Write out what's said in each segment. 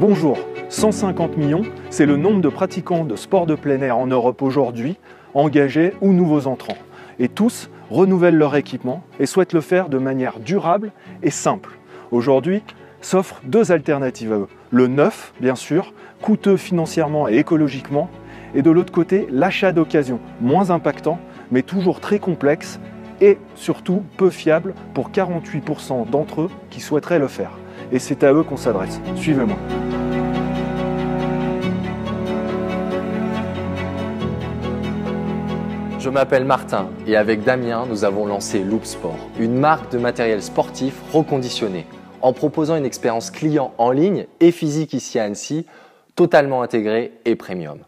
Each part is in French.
Bonjour, 150 millions, c'est le nombre de pratiquants de sports de plein air en Europe aujourd'hui, engagés ou nouveaux entrants. Et tous renouvellent leur équipement et souhaitent le faire de manière durable et simple. Aujourd'hui, s'offrent deux alternatives à eux. Le neuf, bien sûr, coûteux financièrement et écologiquement, et de l'autre côté, l'achat d'occasion, moins impactant, mais toujours très complexe et surtout peu fiable pour 48% d'entre eux qui souhaiteraient le faire. Et c'est à eux qu'on s'adresse. Suivez-moi. Je m'appelle Martin et avec Damien, nous avons lancé Loop Sports, une marque de matériel sportif reconditionné, en proposant une expérience client en ligne et physique ici à Annecy, totalement intégrée et premium.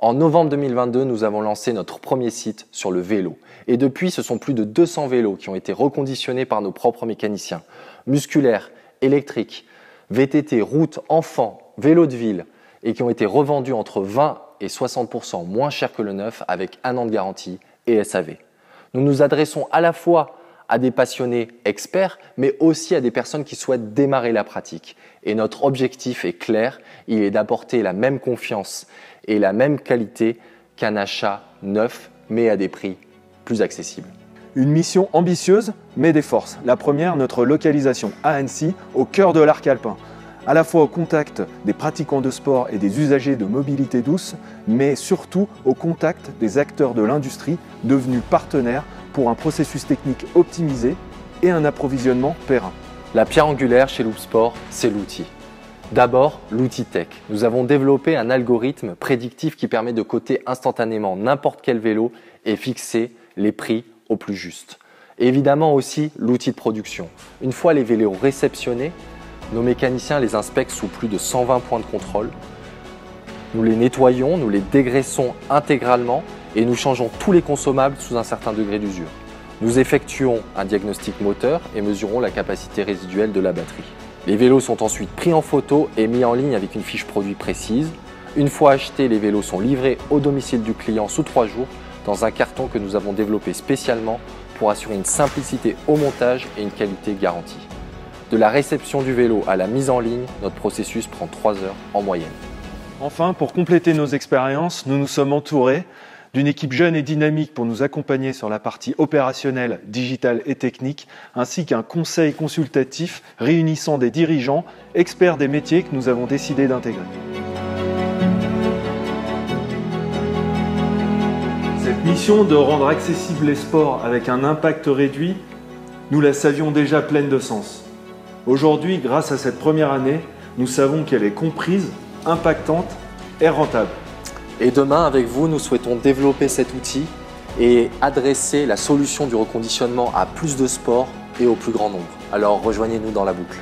En novembre 2022, nous avons lancé notre premier site sur le vélo. Et depuis, ce sont plus de 200 vélos qui ont été reconditionnés par nos propres mécaniciens. Musculaires, électriques, VTT, routes, enfants, vélos de ville, et qui ont été revendus entre 20 et 60% moins cher que le neuf avec 1 an de garantie et SAV. Nous nous adressons à la fois à des passionnés experts, mais aussi à des personnes qui souhaitent démarrer la pratique. Et notre objectif est clair, il est d'apporter la même confiance et la même qualité qu'un achat neuf, mais à des prix plus accessibles. Une mission ambitieuse, mais des forces. La première, notre localisation à Annecy, au cœur de l'arc alpin. À la fois au contact des pratiquants de sport et des usagers de mobilité douce, mais surtout au contact des acteurs de l'industrie devenus partenaires pour un processus technique optimisé et un approvisionnement périn. La pierre angulaire chez Loop Sports, c'est l'outil. D'abord, l'outil tech. Nous avons développé un algorithme prédictif qui permet de coter instantanément n'importe quel vélo et fixer les prix au plus juste. Et évidemment aussi l'outil de production. Une fois les vélos réceptionnés, nos mécaniciens les inspectent sous plus de 120 points de contrôle. Nous les nettoyons, nous les dégraissons intégralement et nous changeons tous les consommables sous un certain degré d'usure. Nous effectuons un diagnostic moteur et mesurons la capacité résiduelle de la batterie. Les vélos sont ensuite pris en photo et mis en ligne avec une fiche produit précise. Une fois achetés, les vélos sont livrés au domicile du client sous 3 jours dans un carton que nous avons développé spécialement pour assurer une simplicité au montage et une qualité garantie. De la réception du vélo à la mise en ligne, notre processus prend 3 heures en moyenne. Enfin, pour compléter nos expériences, nous nous sommes entourés d'une équipe jeune et dynamique pour nous accompagner sur la partie opérationnelle, digitale et technique, ainsi qu'un conseil consultatif réunissant des dirigeants, experts des métiers que nous avons décidé d'intégrer. Cette mission de rendre accessibles les sports avec un impact réduit, nous la savions déjà pleine de sens. Aujourd'hui, grâce à cette première année, nous savons qu'elle est comprise, impactante et rentable. Et demain, avec vous, nous souhaitons développer cet outil et adresser la solution du reconditionnement à plus de sports et au plus grand nombre. Alors rejoignez-nous dans la boucle.